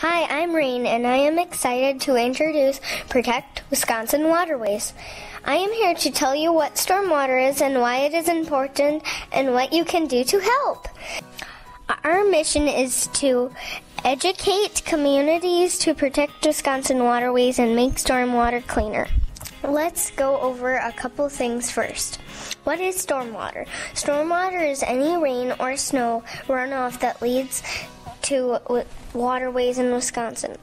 Hi, I'm Reen, and I am excited to introduce Protect Wisconsin Waterways. I am here to tell you what stormwater is and why it is important and what you can do to help. Our mission is to educate communities to protect Wisconsin waterways and make stormwater cleaner. Let's go over a couple things first. What is stormwater? Stormwater is any rain or snow runoff that leads to waterways in Wisconsin.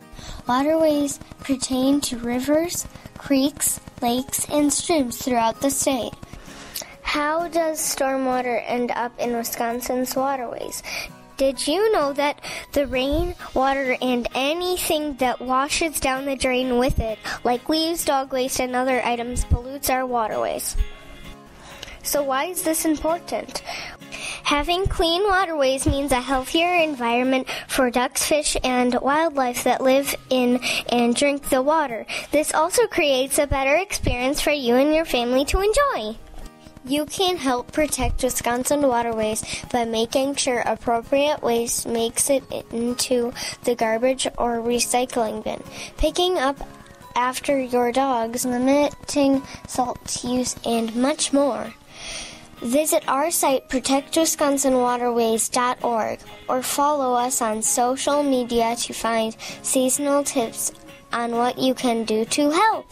Waterways pertain to rivers, creeks, lakes, and streams throughout the state. How does stormwater end up in Wisconsin's waterways? Did you know that the rain, water, and anything that washes down the drain with it, like leaves, dog waste, and other items, pollutes our waterways? So why is this important? Having clean waterways means a healthier environment for ducks, fish, and wildlife that live in and drink the water. This also creates a better experience for you and your family to enjoy. You can help protect Wisconsin waterways by making sure appropriate waste makes it into the garbage or recycling bin, picking up after your dogs, limiting salt use, and much more. Visit our site, protectwisconsinwaterways.org, or follow us on social media to find seasonal tips on what you can do to help.